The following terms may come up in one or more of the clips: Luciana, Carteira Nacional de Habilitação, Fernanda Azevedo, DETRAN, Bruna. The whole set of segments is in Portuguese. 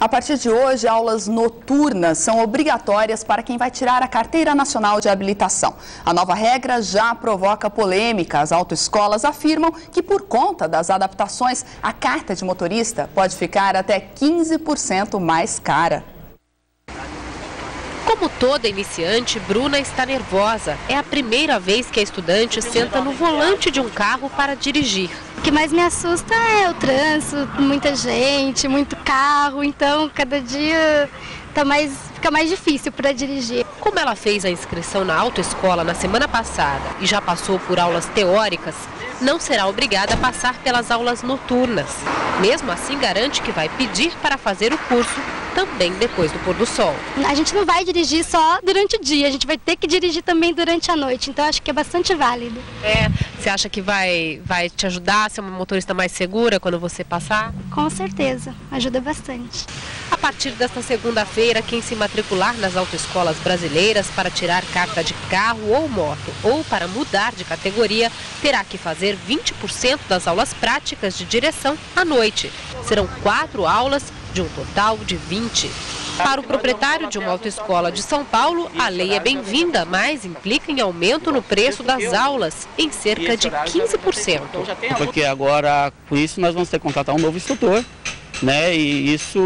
A partir de hoje, aulas noturnas são obrigatórias para quem vai tirar a Carteira Nacional de Habilitação. A nova regra já provoca polêmica. As autoescolas afirmam que, por conta das adaptações, a carta de motorista pode ficar até 15% mais cara. Como toda iniciante, Bruna está nervosa. É a primeira vez que a estudante senta no volante de um carro para dirigir. O que mais me assusta é o trânsito, muita gente, muito carro, então cada dia fica mais difícil para dirigir. Como ela fez a inscrição na autoescola na semana passada e já passou por aulas teóricas, não será obrigada a passar pelas aulas noturnas. Mesmo assim, garante que vai pedir para fazer o curso também depois do pôr do sol. A gente não vai dirigir só durante o dia, a gente vai ter que dirigir também durante a noite, então acho que é bastante válido. Você acha que vai te ajudar a ser uma motorista mais segura quando você passar? Com certeza, ajuda bastante. A partir desta segunda-feira, quem se matricular nas autoescolas brasileiras para tirar carta de carro ou moto ou para mudar de categoria, terá que fazer 20% das aulas práticas de direção à noite. Serão 4 aulas de um total de 20. Para o proprietário de uma autoescola de São Paulo, a lei é bem-vinda, mas implica em aumento no preço das aulas, em cerca de 15%. Porque agora, com isso, nós vamos ter que contratar um novo instrutor, né? E isso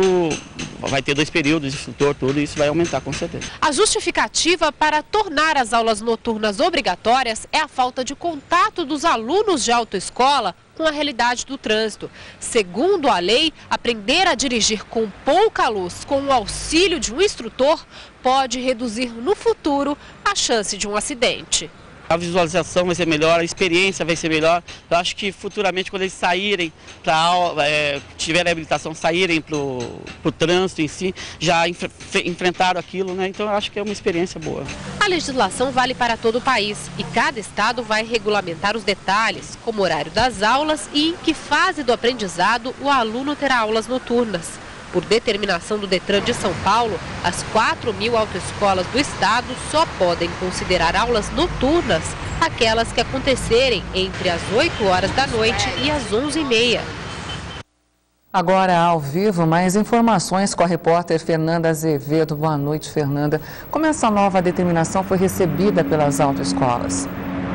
vai ter 2 períodos de instrutor, tudo, e isso vai aumentar, com certeza. A justificativa para tornar as aulas noturnas obrigatórias é a falta de contato dos alunos de autoescola com a realidade do trânsito. Segundo a lei, aprender a dirigir com pouca luz, com o auxílio de um instrutor, pode reduzir no futuro a chance de um acidente. A visualização vai ser melhor, a experiência vai ser melhor. Eu acho que futuramente, quando eles saírem para aula, tiverem a habilitação, saírem para o trânsito em si, já enfrentaram aquilo, né? Então eu acho que é uma experiência boa. A legislação vale para todo o país e cada estado vai regulamentar os detalhes, como o horário das aulas e em que fase do aprendizado o aluno terá aulas noturnas. Por determinação do DETRAN de São Paulo, as 4.000 autoescolas do estado só podem considerar aulas noturnas aquelas que acontecerem entre as 8 horas da noite e as 11h30. Agora, ao vivo, mais informações com a repórter Fernanda Azevedo. Boa noite, Fernanda. Como essa nova determinação foi recebida pelas autoescolas?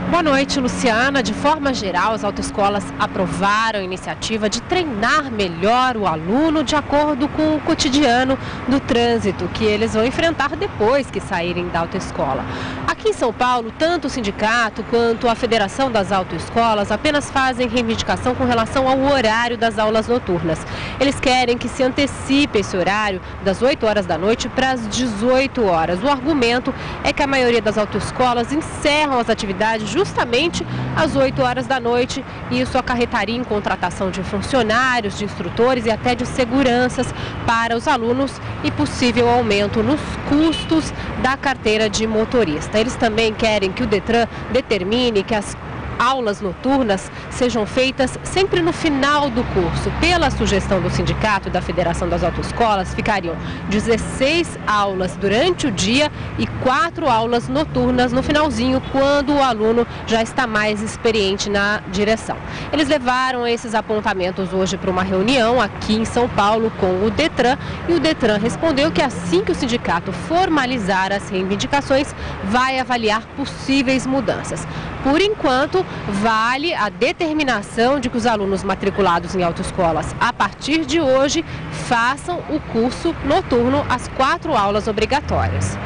Boa noite, Luciana. De forma geral, as autoescolas aprovaram a iniciativa de treinar melhor o aluno de acordo com o cotidiano do trânsito que eles vão enfrentar depois que saírem da autoescola. Aqui em São Paulo, tanto o sindicato quanto a Federação das Autoescolas apenas fazem reivindicação com relação ao horário das aulas noturnas. Eles querem que se antecipe esse horário das 8 horas da noite para as 18 horas. O argumento é que a maioria das autoescolas encerram as atividades justamente às 8 horas da noite, e isso acarretaria em contratação de funcionários, de instrutores e até de seguranças para os alunos e possível aumento nos custos da carteira de motorista. Eles também querem que o DETRAN determine que as aulas noturnas sejam feitas sempre no final do curso. Pela sugestão do sindicato e da Federação das Autoescolas, ficariam 16 aulas durante o dia e 4 aulas noturnas no finalzinho, quando o aluno já está mais experiente na direção. Eles levaram esses apontamentos hoje para uma reunião aqui em São Paulo com o DETRAN, e o DETRAN respondeu que assim que o sindicato formalizar as reivindicações, vai avaliar possíveis mudanças. Por enquanto, vale a determinação de que os alunos matriculados em autoescolas, a partir de hoje, façam o curso noturno, as 4 aulas obrigatórias.